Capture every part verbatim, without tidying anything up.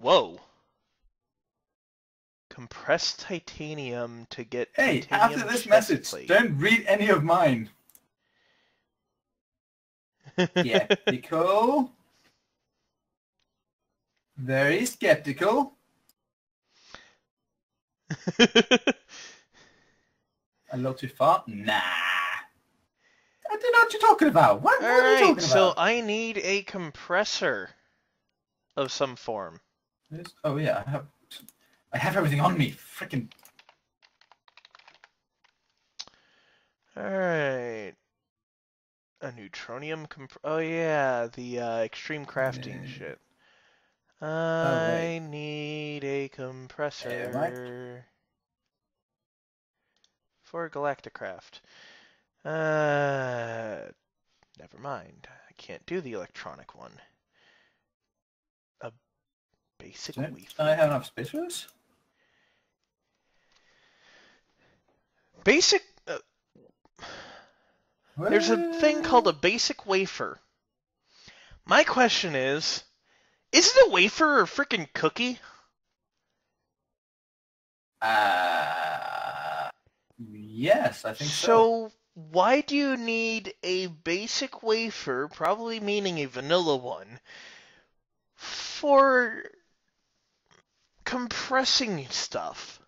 Whoa. Compressed titanium to get hey, titanium after this message, plate. Don't read any of mine. Yeah, skeptical. Very skeptical. A little too far? Nah. I don't know what you're talking about. What, what are you talking about? So I need a compressor of some form. There's, oh yeah, I have I have everything on me. Frickin' Alright. A neutronium comp oh yeah, the uh, extreme crafting yeah. shit. I oh, need a compressor for Galacticraft. Uh, never mind. I can't do the electronic one. A basic weave. I have enough space for this? Basic. Uh, there's a thing called a basic wafer. My question is. Is it a wafer or a freaking cookie? Uh, yes, I think so. So why do you need a basic wafer, probably meaning a vanilla one, for compressing stuff?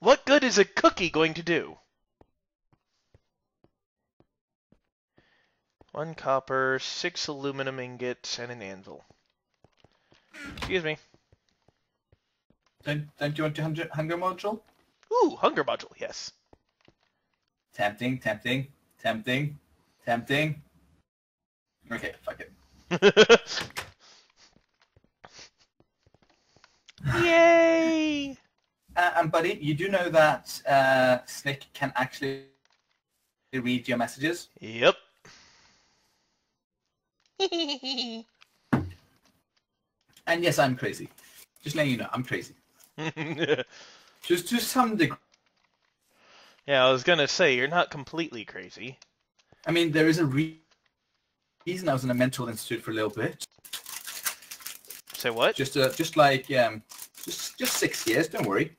What good is a cookie going to do? One copper, six aluminum ingots, and an anvil. Excuse me. Don't, don't you want your hunger, hunger module? Ooh, hunger module, yes. Tempting, tempting, tempting, tempting. Okay, fuck it. Yay! Uh, and buddy, you do know that uh, Snick can actually read your messages? Yep. And yes, I'm crazy. Just letting you know, I'm crazy. Just to some degree. Yeah, I was gonna say you're not completely crazy. I mean, there is a re reason I was in a mental institute for a little bit. Say what? Just, uh, just like, um, just, just six years. Don't worry.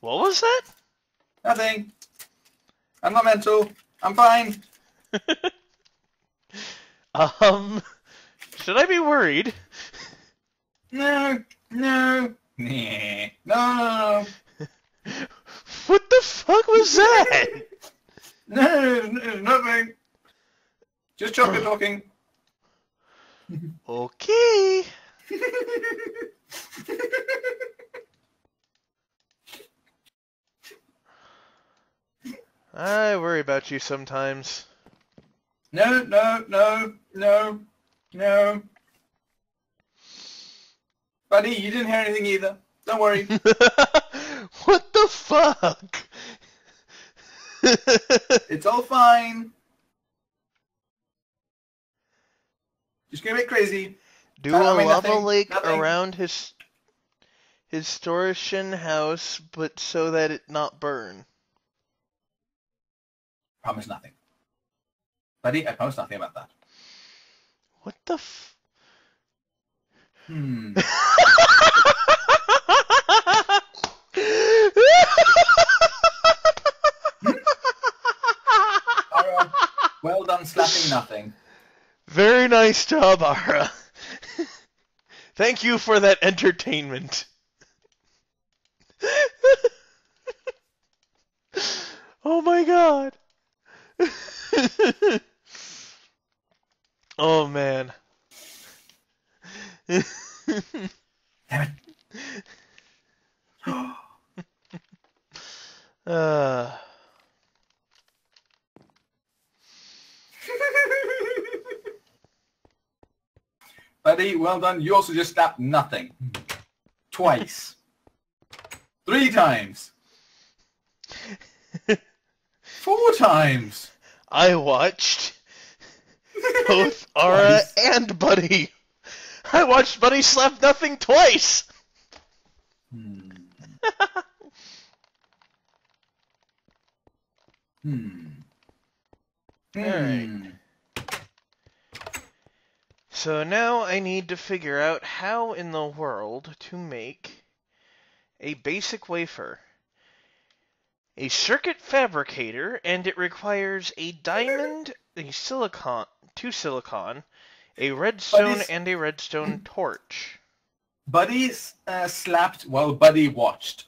What was that? Nothing. I'm not mental. I'm fine. Um, should I be worried? No, no, nah, no. What the fuck was that? No, no, nothing. Just chocolate talking. Okay. I worry about you sometimes. No, no, no, no, no. Buddy, you didn't hear anything either. Don't worry. What the fuck? It's all fine. Just get a bit crazy. Do a lava lake around his historian house, but so that it not burn. Promise nothing. Buddy, I promise nothing about that. What the f... Hmm. Ara, well done slapping nothing. Very nice job, Ara. Thank you for that entertainment. Oh my god. Oh man. Damn it. uh. Buddy, well done. You also just snapped nothing. Twice. Three times. Four times. I watched both Ara twice. And Buddy. I watched Buddy slap nothing twice. Hmm. hmm. All right. So now I need to figure out how in the world to make a basic wafer. A circuit fabricator, and it requires a diamond, a silicon, two silicon, a redstone, and a redstone torch. Buddy uh, slapped while Buddy watched.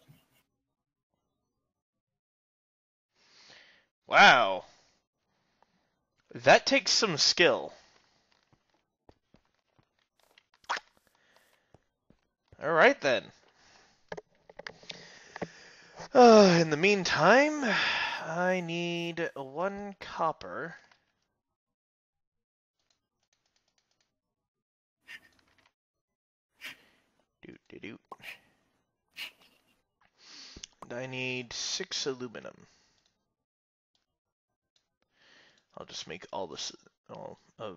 Wow. That takes some skill. Alright then. Uh, in the meantime, I need one copper. Doot, doot, doot. And I need six aluminum. I'll just make all this, all of uh,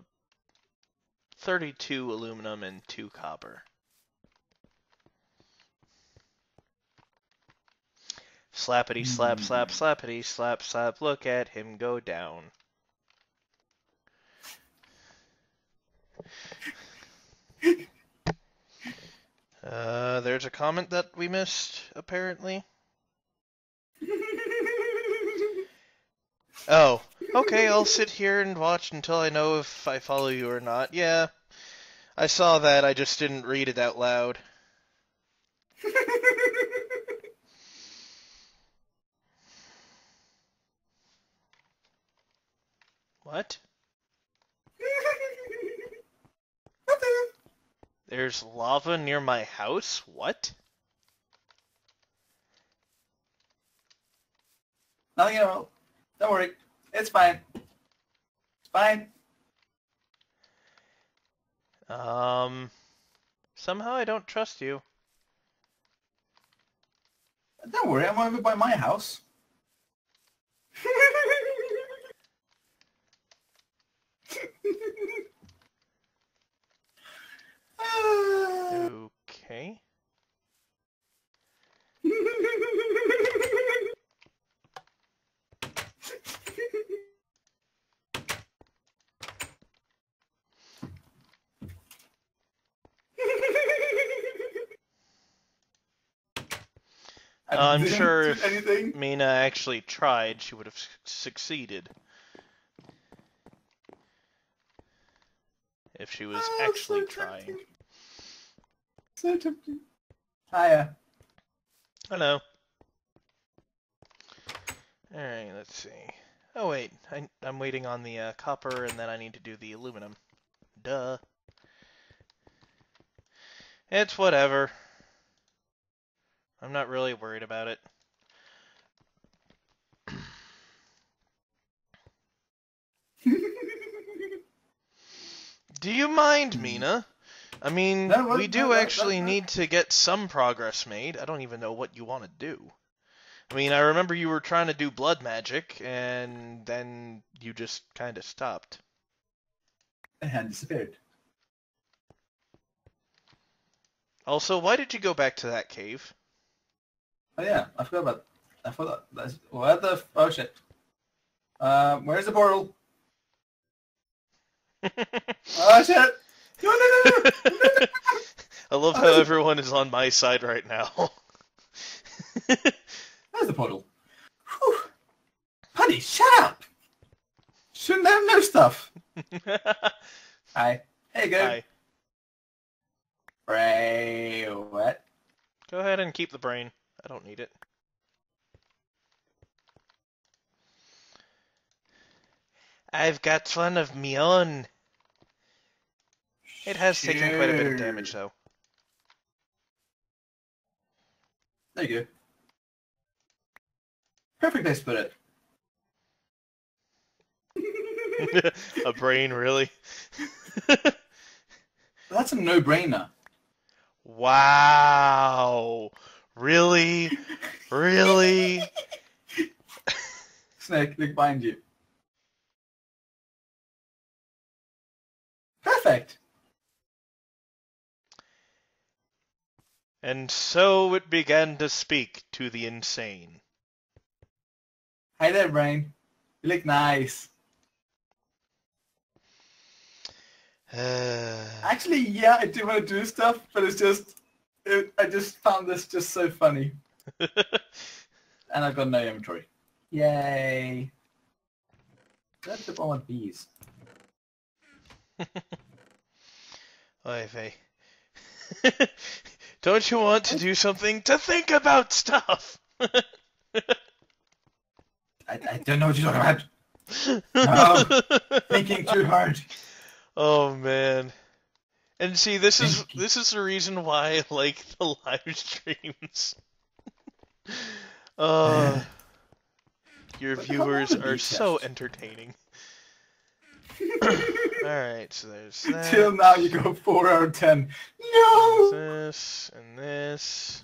thirty-two aluminum and two copper. Slappity slap slap slappity slap slap, look at him go down. Uh, there's a comment that we missed, apparently. Oh, okay, I'll sit here and watch until I know if I follow you or not. Yeah, I saw that, I just didn't read it out loud. What? There's lava near my house? What? Nothing at all. Don't worry. It's fine. It's fine. Um, somehow I don't trust you. Don't worry, I'm over by my house. Okay. I'm sure if anything. Mina actually tried, she would have succeeded. If she was oh, actually so trying. So tempting. Hiya. Hello. Alright, let's see. Oh wait, I, I'm waiting on the uh, copper, and then I need to do the aluminum. Duh. It's whatever. I'm not really worried about it. Do you mind, Mina? I mean, no, well, we do no, actually no, no. need to get some progress made. I don't even know what you want to do. I mean, I remember you were trying to do blood magic, and then you just kind of stopped. And disappeared. Also, why did you go back to that cave? Oh yeah, I forgot about that. I forgot that. What the f- oh shit. Uh, where's the portal? Oh shit! No, no, no, no, no, no. I love how everyone is on my side right now. There's the portal. Whew. Honey, shut up! Shouldn't have no stuff. Hi. Hey, go. Hi. Brain. What? Go ahead and keep the brain. I don't need it. I've got one of my own. It has taken quite a bit of damage, though. There you go. Perfect place to put it. A brain, really? That's a no-brainer. Wow. Really? Really? Snake, look behind you. Perfect. And so it began to speak to the insane. Hi there, brain. You look nice. Uh... Actually, yeah, I do want to do stuff, but it's just, it, I just found this just so funny. And I've got no inventory. Yay. That's the bomb of bees. Oy vey. Don't you want to do something to think about stuff? I, I don't know what you're talking about. No, thinking too hard. Oh man. And see, this is this is the reason why I like the live streams. Uh, your viewers are so entertaining. Alright, so there's that. Till now you go four out of ten. No! This, and this.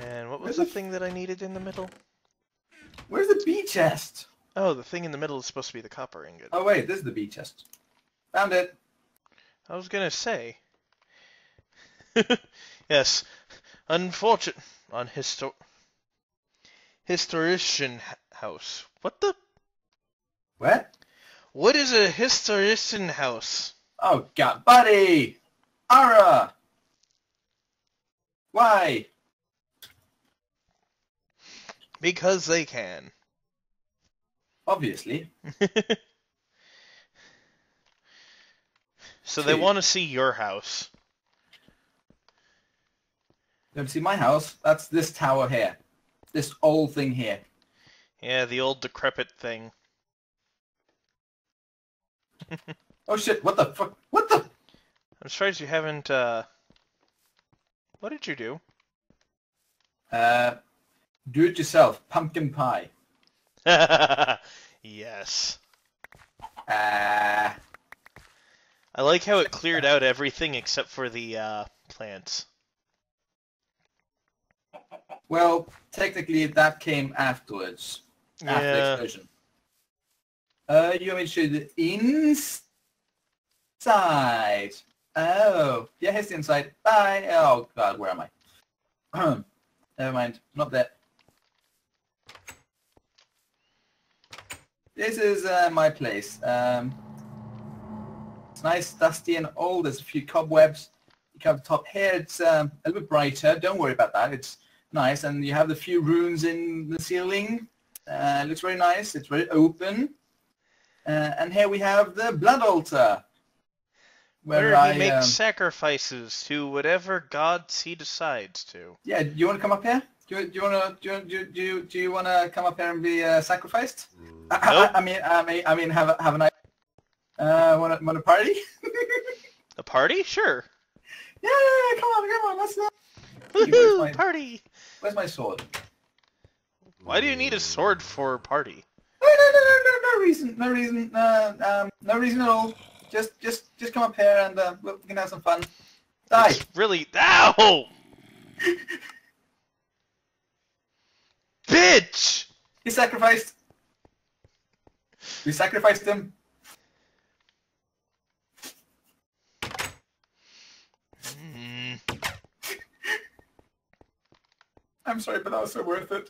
And what was Where's the thing that I needed in the middle? Where's the bee chest? Oh, the thing in the middle is supposed to be the copper ingot. Oh wait, this is the bee chest. Found it. I was gonna say. Yes. Unfortunate. On histo... Historian house. What the? What? What is a historian house? Oh god, buddy! Ara! Why? Because they can. Obviously. So Dude. They want to see your house. They don't see my house. That's this tower here. This old thing here. Yeah, the old decrepit thing. Oh shit, what the fuck? What the? I'm surprised you haven't, uh... What did you do? Uh... Do it yourself. Pumpkin pie. Yes. Uh... I like how it cleared out everything except for the, uh, plants. Well, technically that came afterwards. Yeah. After the explosion. Uh, you want me to show you the inside? Oh, yeah, here's the inside. Bye. Oh, God, where am I? Never mind, not that. This is uh, my place. Um, it's nice, dusty, and old. There's a few cobwebs. You have the top here. It's um, a little bit brighter. Don't worry about that. It's nice, and you have the few runes in the ceiling. Uh, it looks very nice. It's very open. Uh, and here we have the blood altar, where, where I, we make um, sacrifices to whatever gods he decides to. Yeah, do you want to come up here? Do you, do you want to do you, do you, do you want to come up here and be uh, sacrificed? Nope. I, I, I mean, I mean, I mean, have a, have a nice. Uh, want to want a party? A party? Sure. Yeah, come on, come on, let's not. Woohoo! My... Party. Where's my sword? Why do you need a sword for a party? No, no, no, no, no, no reason, no reason, uh, um, no reason at all. Just, just, just come up here and uh, we can have some fun. Die! It's really, ow! Bitch! He sacrificed. We sacrificed him. Mm. I'm sorry, but that was so worth it.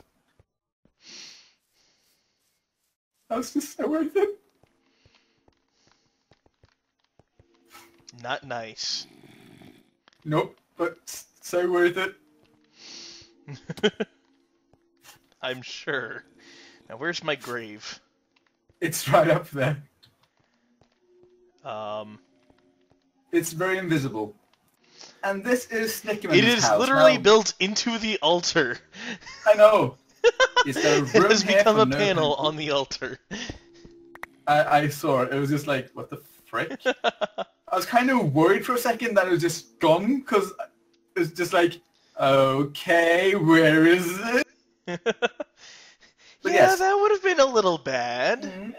That was just so worth it. Not nice. Nope, but so worth it. I'm sure. Now, where's my grave? It's right up there. Um, it's very invisible. And this is Snickerman's It is house. literally now, built into the altar. I know. It has become a no panel people? on the altar. I, I saw it. It was just like, what the frick? I was kind of worried for a second that it was just gone, because it was just like, okay, where is it? But yeah, yes. That would have been a little bad. Mm-hmm.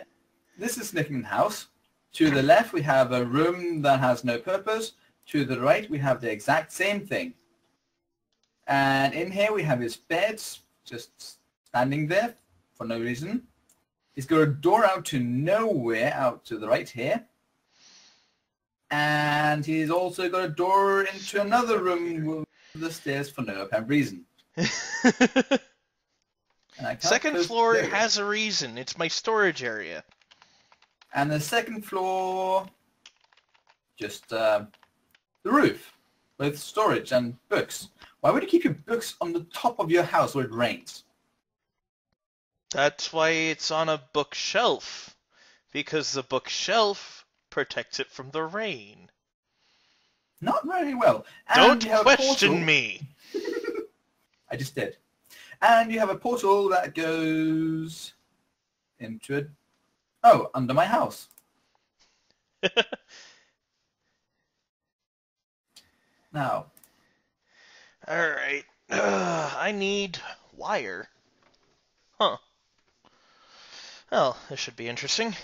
This is Snickerman's house. To the left, we have a room that has no purpose. To the right, we have the exact same thing. And in here, we have his beds, just standing there for no reason. He's got a door out to nowhere, out to the right here. And he's also got a door into another room with the stairs for no apparent reason. Second floor has a reason. It's my storage area. And the second floor just uh, the roof with storage and books. Why would you keep your books on the top of your house where it rains? That's why it's on a bookshelf, because the bookshelf protects it from the rain. Not very well. And don't question me! I just did. And you have a portal that goes into it. Oh, under my house. Now. Alright. Uh, I need wire. Huh. Well, this should be interesting.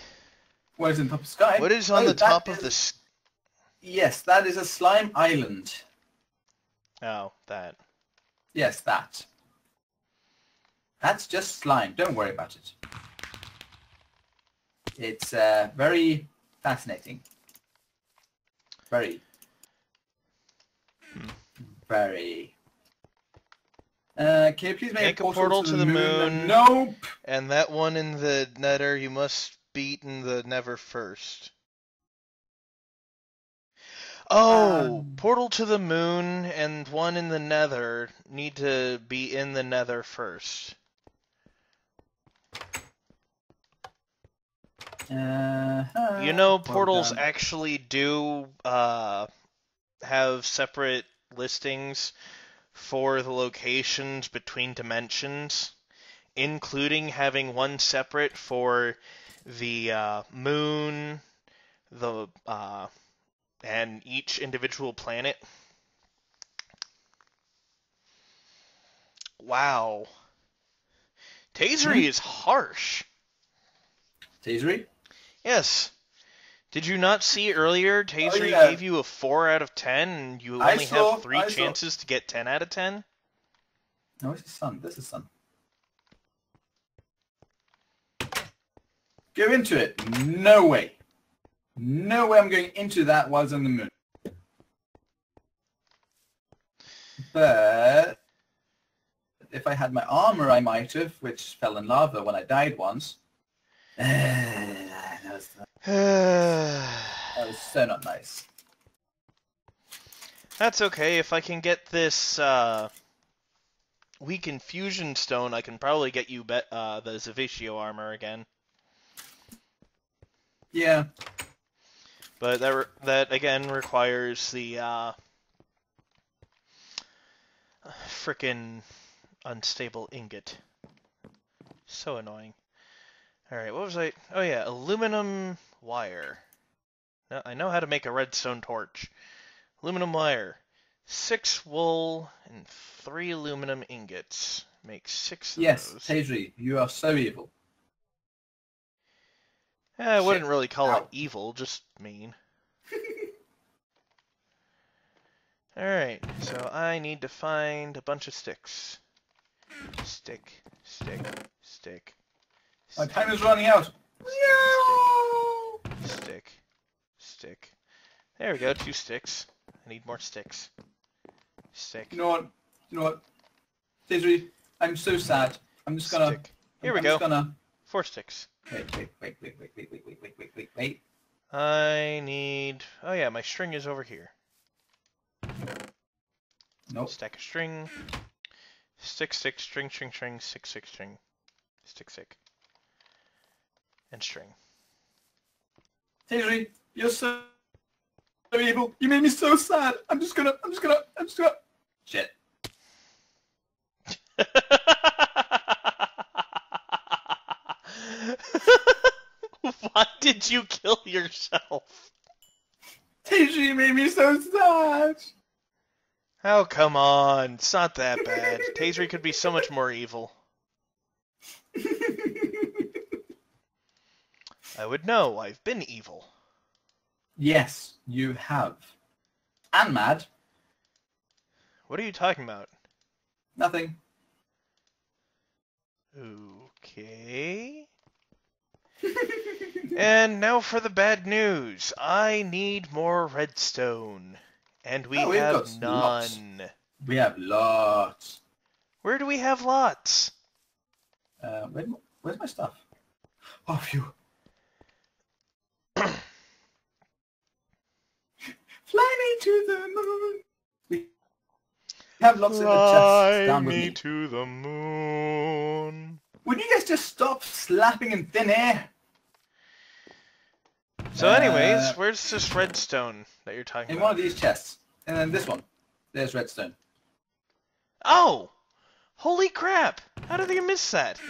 What is on top of the sky? What is on oh, the top is... of the sky? Yes, that is a slime island. Oh, that. Yes, that. That's just slime. Don't worry about it. It's uh, very fascinating. Very. Hmm. Very. Uh, can you please make, make a portal, portal to, to the, the moon? moon? Nope! And that one in the netter, you must beat in the never first. Oh, um, portal to the moon and one in the nether need to be in the nether first. Uh-huh. You know, portals well actually do uh, have separate listings for the locations between dimensions, including having one separate for the uh, moon, the... Uh, and each individual planet. Wow. Tazeri is harsh. Tazeri? Yes. Did you not see earlier Tazeri oh, yeah. gave you a four out of ten and you only saw, have three I chances saw. to get ten out of ten? No, it's the sun. This is sun. Go into it. No way. No way I'm going into that while it's on the moon. But if I had my armor, I might have, which fell in lava when I died once. That was, that was so not nice. That's okay. If I can get this uh, weakened fusion stone, I can probably get you bet uh, the Zavishio armor again. Yeah. But that, re that again, requires the, uh, frickin' unstable ingot. So annoying. Alright, what was I... Oh yeah, aluminum wire. Now, I know how to make a redstone torch. Aluminum wire. Six wool and three aluminum ingots. Make six of yes, those. Yes, Tazeri, you are so evil. Eh, I wouldn't really call Ow. it evil, just mean. Alright, so I need to find a bunch of sticks. Stick, stick, stick. My time is running out! No! Stick, stick. There we go, two sticks. I need more sticks. Stick. You know what? You know what? Tazeri, I'm so sad. I'm just gonna... Stick. Here I'm, we I'm go. Just gonna... Four sticks. Wait, wait, wait, wait, wait, wait, wait, wait, wait, wait, wait. I need... Oh yeah, my string is over here. Nope. Stack of string. Stick, stick, string, string, string, stick, stick, string. Stick, stick. And string. Tazeri, you're so... so evil. You made me so sad. I'm just gonna... I'm just gonna... I'm just gonna... Shit. Why did you kill yourself? Tazeri made me so sad. Oh, come on. It's not that bad. Tazeri could be so much more evil. I would know. I've been evil. Yes, you have. And mad. What are you talking about? Nothing. Okay... And now for the bad news. I need more redstone. And we oh, have none. Lots. We have lots. Where do we have lots? Uh, where, where's my stuff? Oh, phew. Fly me to the moon. We have lots of chests. Fly me to the moon. Would you guys just stop slapping in thin air? So anyways, uh, where's this redstone that you're talking about? In one of these chests. And then this one. There's redstone. Oh! Holy crap! How did they miss that?